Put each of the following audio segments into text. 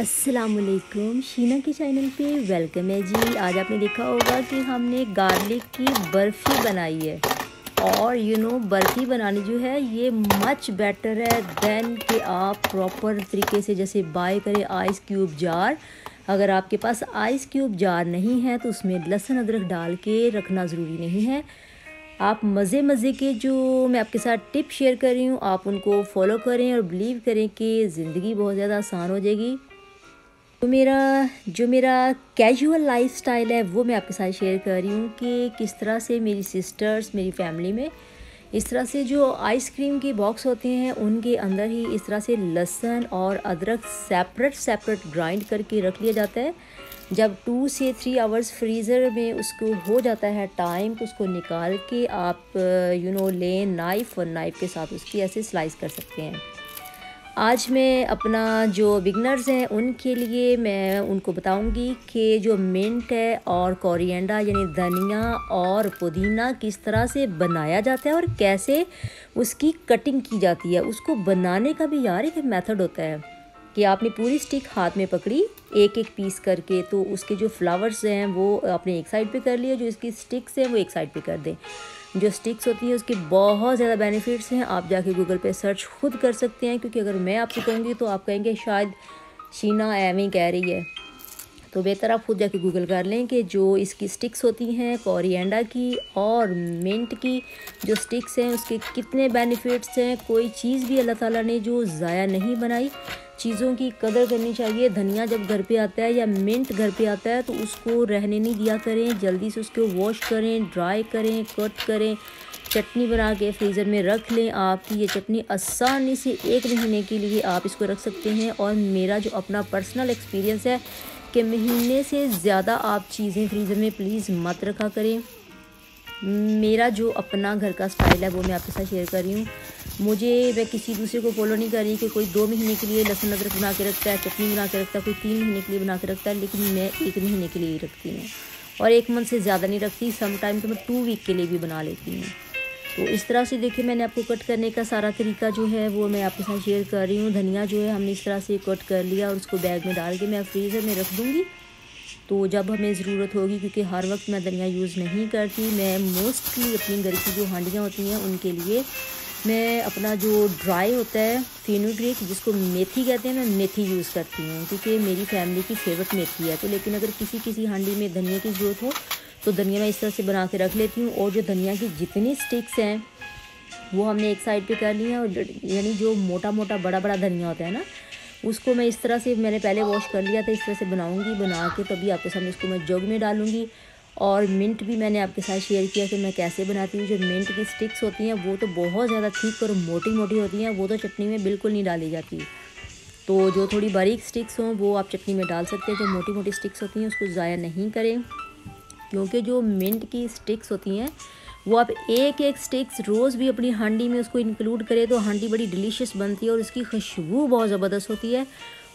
अस्सलामुअलैकुम, शीना के चैनल पे वेलकम है जी। आज आपने देखा होगा कि हमने गार्लिक की बर्फ़ी बनाई है और बर्फ़ी बनानी जो है ये मच बेटर है दैन कि आप प्रॉपर तरीके से जैसे बाय करें आइस क्यूब जार। अगर आपके पास आइस क्यूब जार नहीं है तो उसमें लहसुन अदरक डाल के रखना ज़रूरी नहीं है। आप मज़े के जो मैं आपके साथ टिप शेयर कर रही हूँ आप उनको फॉलो करें और बिलीव करें कि ज़िंदगी बहुत ज़्यादा आसान हो जाएगी। तो मेरा कैजुअल लाइफस्टाइल है वो मैं आपके साथ शेयर कर रही हूँ कि किस तरह से मेरी सिस्टर्स मेरी फैमिली में इस तरह से जो आइसक्रीम के बॉक्स होते हैं उनके अंदर ही इस तरह से लहसुन और अदरक सेपरेट ग्राइंड करके रख लिया जाता है। जब 2 से 3 आवर्स फ्रीज़र में उसको हो जाता है टाइम तो उसको निकाल के आप लें नाइफ़ और नाइफ़ के साथ उसकी ऐसे स्लाइस कर सकते हैं। आज मैं अपना जो बिगनर्स हैं उनके लिए मैं उनको बताऊंगी कि जो मिंट है और कोरिएंडर यानी धनिया और पुदीना किस तरह से बनाया जाता है और कैसे उसकी कटिंग की जाती है। उसको बनाने का भी यार एक मेथड होता है कि आपने पूरी स्टिक हाथ में पकड़ी एक पीस करके, तो उसके जो फ्लावर्स हैं वो आपने एक साइड पे कर लिए, जो इसकी स्टिक्स हैं वो एक साइड पे कर दें। जो स्टिक्स होती हैं उसके बहुत ज़्यादा बेनिफिट्स हैं, आप जाके गूगल पे सर्च खुद कर सकते हैं, क्योंकि अगर मैं आपसे कहूँगी तो आप कहेंगे शायद शीना एवं कह रही है। तो बेहतर आप खुद जाके गूगल कर लें कि जो इसकी स्टिक्स होती हैं कोरिएंडर की और मिंट की जो स्टिक्स हैं उसके कितने बेनिफिट्स हैं। कोई चीज़ भी अल्लाह ताला ने जो ज़ाया नहीं बनाई, चीज़ों की कदर करनी चाहिए। धनिया जब घर पे आता है या मिंट घर पे आता है तो उसको रहने नहीं दिया करें, जल्दी से उसको वॉश करें, ड्राई करें, कट करें, चटनी बना के फ्रीज़र में रख लें। आपकी ये चटनी आसानी से 1 महीने के लिए आप इसको रख सकते हैं। और मेरा जो अपना पर्सनल एक्सपीरियंस है कि महीने से ज़्यादा आप चीज़ें फ्रीज़र में प्लीज़ मत रखा करें। मेरा जो अपना घर का स्टाइल है वो मैं आपके साथ शेयर कर रही हूँ। मैं किसी दूसरे को फॉलो नहीं कर रही कि कोई 2 महीने के लिए लहसुन अदरक बना के रखता है, चटनी बना के रखता है, कोई 3 महीने के लिए बना के रखता है, लेकिन मैं 1 महीने के लिए ही रखती हूँ और 1 मंथ से ज़्यादा नहीं रखती। समटाइम तो मैं 2 वीक के लिए भी बना लेती हूँ। तो इस तरह से देखिए मैंने आपको कट करने का सारा तरीका जो है वो मैं आपके साथ शेयर कर रही हूँ। धनिया जो है हमने इस तरह से कट कर लिया और उसको बैग में डाल के मैं फ्रीज़र में रख दूँगी। तो जब हमें ज़रूरत होगी, क्योंकि हर वक्त मैं धनिया यूज़ नहीं करती, मैं मोस्टली अपनी घर की जो हांडियाँ होती हैं उनके लिए मैं अपना जो ड्राई होता है फेनुग्रीक जिसको मेथी कहते हैं मैं मेथी यूज़ करती हूँ, क्योंकि मेरी फैमिली की फेवरेट मेथी है। तो लेकिन अगर किसी हांडी में धनिया की ज़रूरत हो तो धनिया मैं इस तरह से बना के रख लेती हूँ। और जो धनिया की जितनी स्टिक्स हैं वो हमने एक साइड पे कर ली हैं। और यानी जो बड़ा धनिया होता है ना उसको मैं इस तरह से मैंने पहले वॉश कर लिया था, इस तरह से बनाऊँगी, बना के तभी आपके सामने उसको मैं जग में डालूँगी। और मिंट भी मैंने आपके साथ शेयर किया कि मैं कैसे बनाती हूँ। जो मिंट की स्टिक्स होती हैं वो तो बहुत ज़्यादा थिक और मोटी होती हैं, वो तो चटनी में बिल्कुल नहीं डाली जाती। तो जो थोड़ी बारीक स्टिक्स हों वो आप चटनी में डाल सकते हैं। जो मोटी स्टिक्स होती हैं उसको ज़ाया नहीं करें, क्योंकि जो मिंट की स्टिक्स होती हैं वो आप एक स्टिक्स रोज़ भी अपनी हांडी में उसको इंक्लूड करें तो हांडी बड़ी डिलीशियस बनती है और उसकी खुशबू बहुत ज़बरदस्त होती है।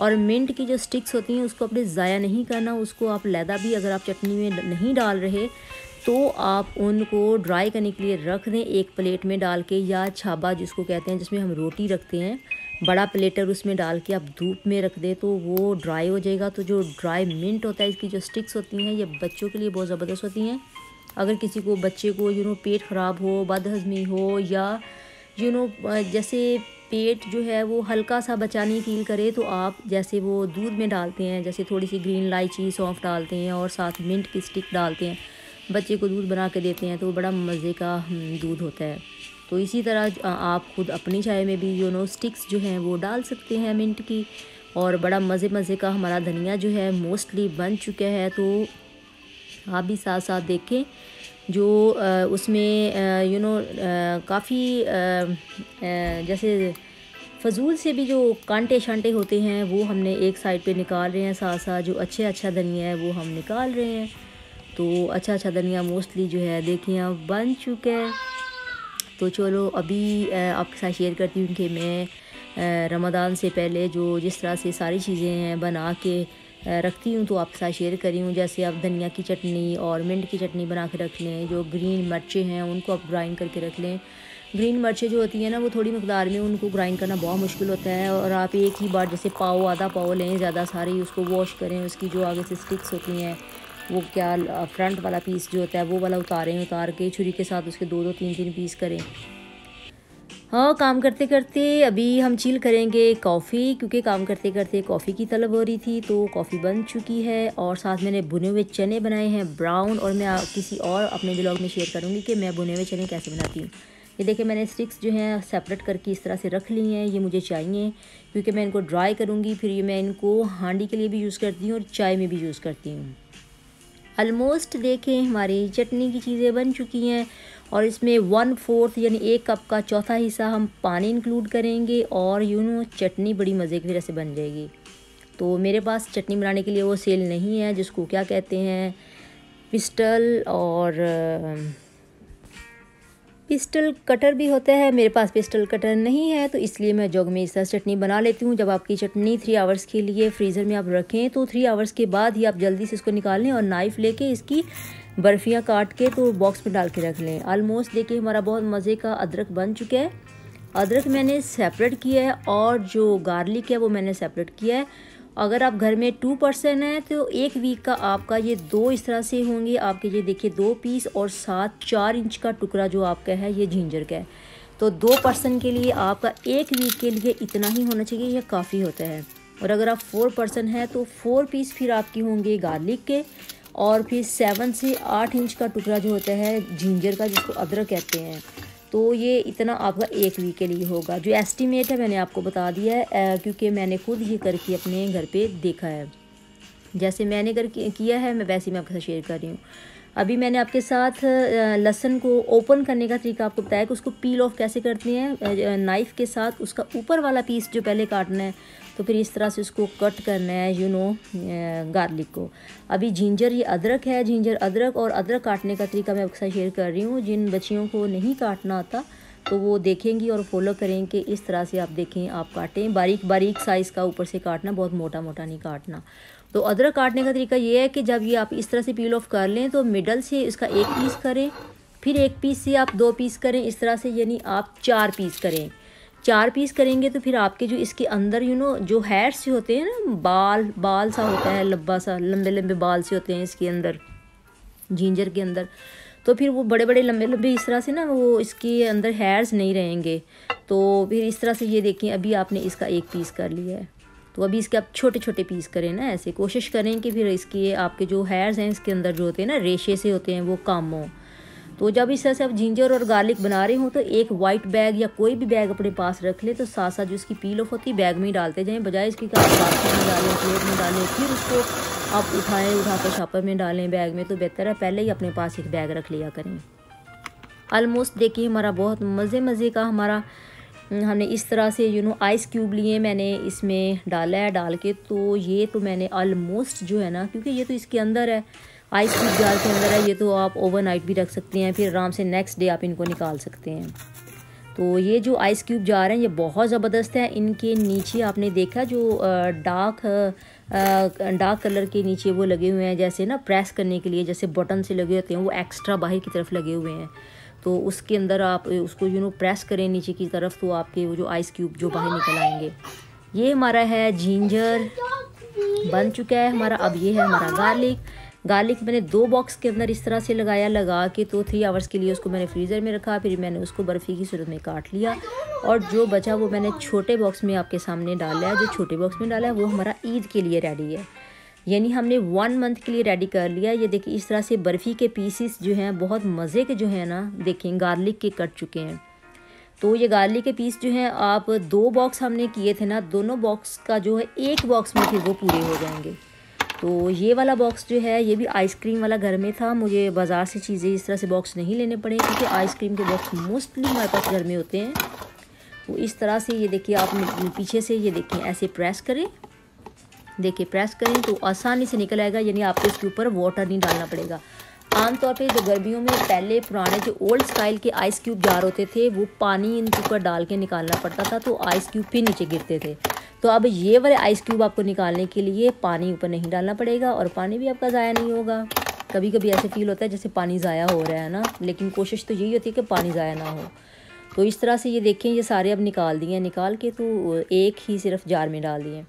और मिंट की जो स्टिक्स होती हैं उसको आपने ज़ाया नहीं करना, उसको आप लैदा भी अगर आप चटनी में नहीं डाल रहे तो आप उनको ड्राई करने के लिए रख दें एक प्लेट में डाल के, या छाबा जिसको कहते हैं जिसमें हम रोटी रखते हैं, बड़ा प्लेटर उसमें डाल के आप धूप में रख दें तो वो ड्राई हो जाएगा। तो जो ड्राई मिंट होता है इसकी जो स्टिक्स होती हैं ये बच्चों के लिए बहुत ज़बरदस्त होती हैं। अगर किसी को बच्चे को पेट ख़राब हो, बदहज़मी हो, या जैसे पेट जो है वो हल्का सा बचाने फील करे तो आप जैसे वो दूध में डालते हैं, जैसे थोड़ी सी ग्रीन इलायची सौंफ डालते हैं और साथ मिंट की स्टिक डालते हैं, बच्चे को दूध बना के देते हैं तो बड़ा मज़े का दूध होता है। तो इसी तरह आप खुद अपनी चाय में भी स्टिक्स जो हैं वो डाल सकते हैं मिंट की। और बड़ा मज़े का हमारा धनिया जो है मोस्टली बन चुका है। तो आप भी साथ देखें जो उसमें काफ़ी जैसे फजूल से भी जो कांटे शांटे होते हैं वो हमने एक साइड पे निकाल रहे हैं, साथ जो अच्छा धनिया है वो हम निकाल रहे हैं। तो अच्छा धनिया मोस्टली जो है देखिए अब बन चुका है। तो चलो अभी आपके साथ शेयर करती हूँ कि मैं रमदान से पहले जिस तरह से सारी चीज़ें हैं बना के रखती हूँ तो आपके साथ शेयर कर रही हूँ। जैसे आप धनिया की चटनी और मिंट की चटनी बना के रख लें, जो ग्रीन मिर्चें हैं उनको आप ग्राइंड करके रख लें, ग्रीन मिर्चें जो होती हैं ना वो थोड़ी मकदार में, उनको ग्राइंड करना बहुत मुश्किल होता है। और आप एक ही बार जैसे पाव आधा पाव लें ज़्यादा सारी, उसको वॉश करें, उसकी जो आगे से स्टिक्स होती हैं वो क्या फ्रंट वाला पीस जो होता है वो वाला उतारें, उतार के छुरी के साथ उसके दो दो तीन तीन पीस करें। हाँ, काम करते करते अभी हम चिल करेंगे कॉफ़ी, क्योंकि काम करते करते कॉफ़ी की तलब हो रही थी। तो कॉफ़ी बन चुकी है और साथ मैंने भुने हुए चने बनाए हैं ब्राउन, और मैं किसी और अपने ब्लॉग में शेयर करूँगी कि मैं भुने हुए चने कैसे बनाती हूँ। ये देखिए मैंने स्टिक्स जो हैं सेपरेट करके इस तरह से रख ली हैं, ये मुझे चाहिए क्योंकि मैं इनको ड्राई करूँगी, फिर ये मैं इनको हांडी के लिए भी यूज़ करती हूँ और चाय में भी यूज़ करती हूँ। ऑलमोस्ट देखें हमारी चटनी की चीज़ें बन चुकी हैं और इसमें 1/4 यानी 1 कप का चौथा हिस्सा हम पानी इंक्लूड करेंगे और चटनी बड़ी मज़े की वजह से बन जाएगी। तो मेरे पास चटनी बनाने के लिए वो सेल नहीं है जिसको क्या कहते हैं पिस्टल, और पिस्टल कटर भी होता है, मेरे पास पिस्टल कटर नहीं है तो इसलिए मैं जग में इस तरह चटनी बना लेती हूँ। जब आपकी चटनी 3 आवर्स के लिए फ्रीज़र में आप रखें तो 3 आवर्स के बाद ही आप जल्दी से इसको निकाल लें और नाइफ़ लेके इसकी बर्फियाँ काट के तो बॉक्स में डाल के रख लें। ऑलमोस्ट देखिए हमारा बहुत मज़े का अदरक बन चुका है, अदरक मैंने सेपरेट किया है और जो गार्लिक है वो मैंने सेपरेट किया है। अगर आप घर में 2 पर्सन हैं तो 1 वीक का आपका ये 2 इस तरह से होंगे आपके, ये देखिए 2 पीस और साथ 4 इंच का टुकड़ा जो आपका है ये जिंजर का है। तो 2 पर्सन के लिए आपका 1 वीक के लिए इतना ही होना चाहिए, यह काफ़ी होता है। और अगर आप 4 पर्सन हैं तो 4 पीस फिर आपकी होंगे गार्लिक के और फिर 7 से 8 इंच का टुकड़ा जो होता है जिंजर का जिसको अदरक कहते हैं। तो ये इतना आपका 1 वीक के लिए होगा। जो एस्टीमेट है मैंने आपको बता दिया है क्योंकि मैंने खुद ही करके अपने घर पे देखा है, जैसे मैंने करके किया है मैं वैसे ही मैं आपके साथ शेयर कर रही हूँ। अभी मैंने आपके साथ लहसुन को ओपन करने का तरीका आपको बताया कि उसको पील ऑफ कैसे करते हैं नाइफ़ के साथ। उसका ऊपर वाला पीस जो पहले काटना है तो फिर इस तरह से उसको कट करना है गार्लिक को। अभी जिंजर ये अदरक है, जिंजर अदरक और अदरक काटने का तरीका मैं आपके साथ शेयर कर रही हूँ। जिन बच्चियों को नहीं काटना आता तो वो देखेंगी और फॉलो करेंगे। इस तरह से आप देखें, आप काटें बारीक बारीक साइज़ का, ऊपर से काटना, बहुत मोटा मोटा नहीं काटना। तो अदरक काटने का तरीका ये है कि जब ये आप इस तरह से पील ऑफ कर लें तो मिडल से इसका 1 पीस करें, फिर 1 पीस से आप 2 पीस करें इस तरह से, यानी आप 4 पीस करें। 4 पीस करेंगे तो फिर आपके जो इसके अंदर जो हेयर्स से होते हैं ना, बाल सा होता है, लंबा सा लंबे लंबे बाल से होते हैं इसके अंदर, जिंजर के अंदर। तो फिर वो बड़े बड़े लंबे लंबे इस तरह से ना वो इसके अंदर हेयर्स नहीं रहेंगे। तो फिर इस तरह से ये देखें अभी आपने इसका 1 पीस कर लिया है तो अभी इसके आप छोटे छोटे पीस करें ना, ऐसे कोशिश करें कि फिर इसके आपके जो हेयर्स हैं इसके अंदर जो होते हैं ना रेशे से होते हैं वो कम हो। तो जब इस तरह से आप जिंजर और गार्लिक बना रहे हो तो एक वाइट बैग या कोई भी बैग अपने पास रख ले, तो साथ साथ जो इसकी पील ऑफ होती है बैग में ही डालते जाएं, बजाय इसकी कि आप बास्केट में डालें, प्लेट में डालें, फिर उसको आप उठाकर शॉपर में डालें बैग में। तो बेहतर है पहले ही अपने पास एक बैग रख लिया करें। ऑलमोस्ट देखिए हमारा बहुत मज़े का हमने इस तरह से आइस क्यूब लिए मैंने इसमें डाला है, डाल के तो ये तो मैंने ऑलमोस्ट जो है ना, क्योंकि ये तो इसके अंदर है आइस क्यूब जार के अंदर है, ये तो आप ओवरनाइट भी रख सकते हैं, फिर आराम से नेक्स्ट डे आप इनको निकाल सकते हैं। तो ये जो आइस क्यूब जार हैं ये बहुत ज़बरदस्त हैं, इनके नीचे आपने देखा जो डार्क कलर के नीचे वो लगे हुए हैं जैसे ना प्रेस करने के लिए, जैसे बटन से लगे होते हैं वो एक्स्ट्रा बाहर की तरफ लगे हुए हैं। तो उसके अंदर आप उसको प्रेस करें नीचे की तरफ तो आपके वो जो आइस क्यूब जो बाहर निकल आएंगे। ये हमारा है जिंजर बन चुका है हमारा। अब ये है हमारा गार्लिक, गार्लिक मैंने 2 बॉक्स के अंदर इस तरह से लगा के तो 3 आवर्स के लिए उसको मैंने फ्रीज़र में रखा, फिर मैंने उसको बर्फ़ी की सूरत में काट लिया और जो बचा वो मैंने छोटे बॉक्स में आपके सामने डाला है। जो छोटे बॉक्स में डाला है वो हमारा ईद के लिए रेडी है, यानी हमने 1 मंथ के लिए रेडी कर लिया। ये देखिए इस तरह से बर्फ़ी के पीसीस जो हैं बहुत मज़े के जो हैं ना, देखें गार्लिक के कट चुके हैं। तो ये गार्लिक के पीस जो हैं आप 2 बॉक्स हमने किए थे ना, दोनों बॉक्स का जो है 1 बॉक्स में फिर वो पूरे हो जाएंगे। तो ये वाला बॉक्स जो है ये भी आइसक्रीम वाला घर में था, मुझे बाज़ार से चीज़ें इस तरह से बॉक्स नहीं लेने पड़े क्योंकि आइसक्रीम के बॉक्स मोस्टली हमारे पास घर में होते हैं। तो इस तरह से ये देखिए आप पीछे से ये देखिए ऐसे प्रेस करें, देखिए प्रेस करें तो आसानी से निकल आएगा, यानी आपको इसके ऊपर वाटर नहीं डालना पड़ेगा। आमतौर पे जो गर्मियों में पहले पुराने जो ओल्ड स्टाइल के आइस क्यूब जार होते थे वो पानी इनके ऊपर डाल के निकालना पड़ता था तो आइस क्यूब भी नीचे गिरते थे। तो अब ये वाले आइस क्यूब आपको निकालने के लिए पानी ऊपर नहीं डालना पड़ेगा और पानी भी आपका ज़ाया नहीं होगा। कभी कभी ऐसे फील होता है जैसे पानी ज़ाया हो रहा है ना, लेकिन कोशिश तो यही होती है कि पानी ज़ाया ना हो। तो इस तरह से ये देखें ये सारे अब निकाल दिए हैं। निकाल के तो एक ही सिर्फ जार में डाल दिए।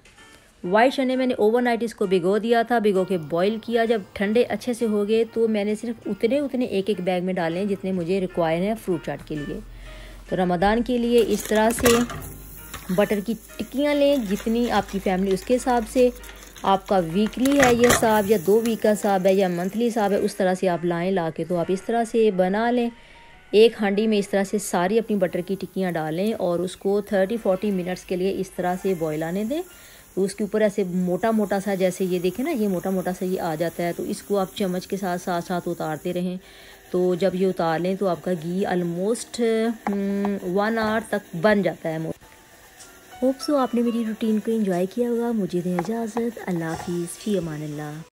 वाइट चने मैंने ओवरनाइट इसको भिगो दिया था, भिगो के बॉईल किया। जब ठंडे अच्छे से हो गए तो मैंने सिर्फ उतने उतने एक एक बैग में डाले हैं जितने मुझे रिक्वायर हैं फ्रूट चाट के लिए। तो रमदान के लिए इस तरह से बटर की टिक्कियाँ लें जितनी आपकी फैमिली, उसके हिसाब से आपका वीकली है ये हिसाब या 2 वीक का हिसाब है या मंथली हिसाब है, उस तरह से आप लाएँ। ला के तो आप इस तरह से बना लें। एक हांडी में इस तरह से सारी अपनी बटर की टिक्कियाँ डालें और उसको 30-40 मिनट्स के लिए इस तरह से बॉयल आने दें। तो उसके ऊपर ऐसे मोटा मोटा सा, जैसे ये देखें ना, ये मोटा मोटा सा ये आ जाता है, तो इसको आप चम्मच के साथ साथ उतारते रहें। तो जब ये उतार लें तो आपका घी आलमोस्ट 1 आवर तक बन जाता है। होप सो आपने मेरी रूटीन को एंजॉय किया होगा। मुझे दें इजाज़त। अल्लाह हाफिज़, फ़ी अमान अल्लाह।